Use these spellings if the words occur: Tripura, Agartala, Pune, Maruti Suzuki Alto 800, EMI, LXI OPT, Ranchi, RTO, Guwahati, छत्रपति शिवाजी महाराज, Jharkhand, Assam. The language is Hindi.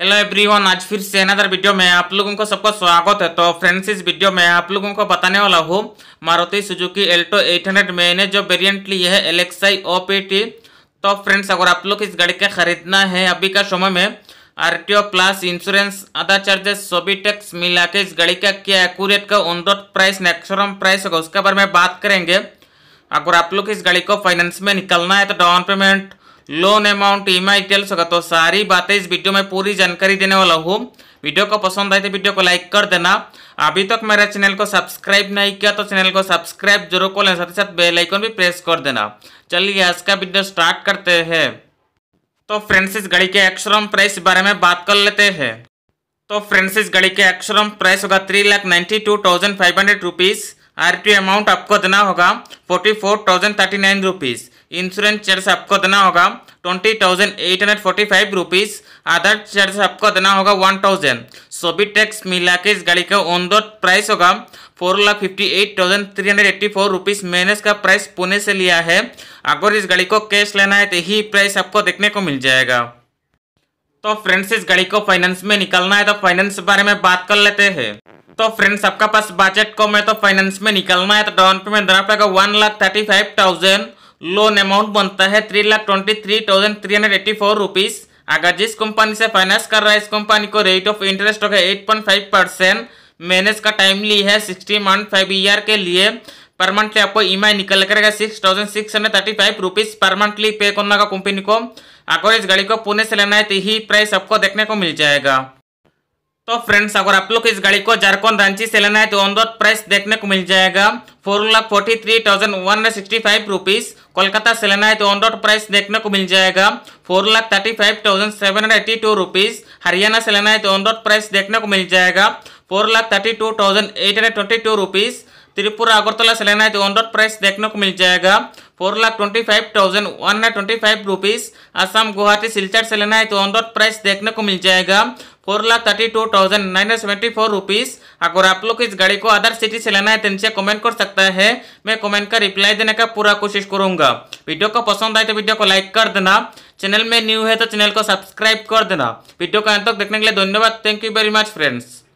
हेलो एवरीवन, आज फिर से अनदर वीडियो में आप लोगों को सबका स्वागत है। तो फ्रेंड्स, इस वीडियो में आप लोगों को बताने वाला हूँ मारुति सुजुकी एल्टो 800 में ने जो वेरिएंट ली है LXI OPT। तो फ्रेंड्स, अगर आप लोग इस गाड़ी का खरीदना है अभी का समय में RTO प्लस इंश्योरेंस आधा चार्जेस सभी टैक्स मिला के इस गाड़ी का क्या एक्यूरेट का ऑन रोड प्राइस नेक्सोरम प्राइस होगा उसके बारे में बात करेंगे। अगर आप लोग इस गाड़ी को फाइनेंस में निकलना है तो down payment, loan amount, EMI details होगा। तो सारी बातें इस वीडियो में पूरी जानकारी देने वाला हूँ। वीडियो को पसंद आए तो वीडियो को लाइक कर देना। अभी तक मेरा चैनल को सब्सक्राइब नहीं किया तो चैनल को सब्सक्राइब जरूर कर लेना, साथ ही साथ बेल आइकन भी प्रेस कर देना। चलिए आज का वीडियो स्टार्ट करते हैं। तो फ्रेंड्स, इस गाड़ी के एक्सोरम प्राइस बारे में बात कर लेते हैं। तो फ्रेंड्स, इस गाड़ी के एक्सोरम प्राइस होगा 3,92,500 रुपीज़। RTO अमाउंट आपको देना होगा 44,039 रुपीज़। इंश्योरेंस चार्ज आपको देना होगा 20,845 रुपीज़। आधार चार्ज आपको देना होगा 1,000। सभी टैक्स मिला के इस गाड़ी का ऑन रोड प्राइस होगा 4,58,384 रुपीज़। मैंने इसका प्राइस पुणे से लिया है। अगर इस गाड़ी को कैश लेना है तो यही प्राइस आपको देखने को मिल जाएगा। तो फ्रेंड्स, इस गाड़ी को फाइनेंस में निकालना है तो फाइनेंस के बारे में बात कर लेते हैं। तो फ्रेंड्स, आपका पास बजट कम है तो फाइनेंस में निकलना है तो डाउन पेमेंट देना पड़ेगा 1,35,000। लोन अमाउंट बनता है 3,23,384 रुपीज़। अगर जिस कंपनी से फाइनेंस कर रहा है इस कंपनी को रेट ऑफ इंटरेस्ट होगा 8.5%। मैंने इसका टाइम ली है 60 मंथ 5 ईयर के लिए। पर मंथली आपको EMI निकल करेगा 6,635 रुपीज़ पर मंथली पे करना होगा कंपनी को। अगर इस गाड़ी को पुणे से लेना है तो यही प्राइस आपको देखने को मिल जाएगा। तो फ्रेंड्स, अगर आप लोग इस गाड़ी को झारखंड रांची से लेना है तो ऑन रोड प्राइस देखने को मिल जाएगा 4,43,165 रुपीज़। कोलकाता से लेना है तो ऑन रोड प्राइस देखने को मिल जाएगा 4,35,782 रुपीज़। हरियाणा से लेना है तो ऑन रोड प्राइस देखने को मिल जाएगा 4,32,822 रुपीज़। त्रिपुरा अगरतला से लेना है तो ऑन रोड प्राइस देखने को मिल जाएगा 4,25,125 रुपीज़। असम गुवाहाटी सिलचर से लेना है तो ऑन रोड प्राइस देखने को मिल जाएगा 4,32,974 रुपीज़। अगर आप लोग इस गाड़ी को अदर सिटी से लेना है तो इनसे कमेंट कर सकता है। मैं कमेंट का रिप्लाई देने का पूरा कोशिश करूंगा। वीडियो को पसंद आए तो वीडियो को लाइक कर देना। चैनल में न्यू है तो चैनल को सब्सक्राइब कर देना। वीडियो को अंत तक देखने के लिए धन्यवाद। Thank you very much friends.